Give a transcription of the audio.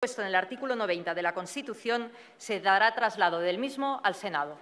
Puesto en el artículo 90 de la Constitución, se dará traslado del mismo al Senado.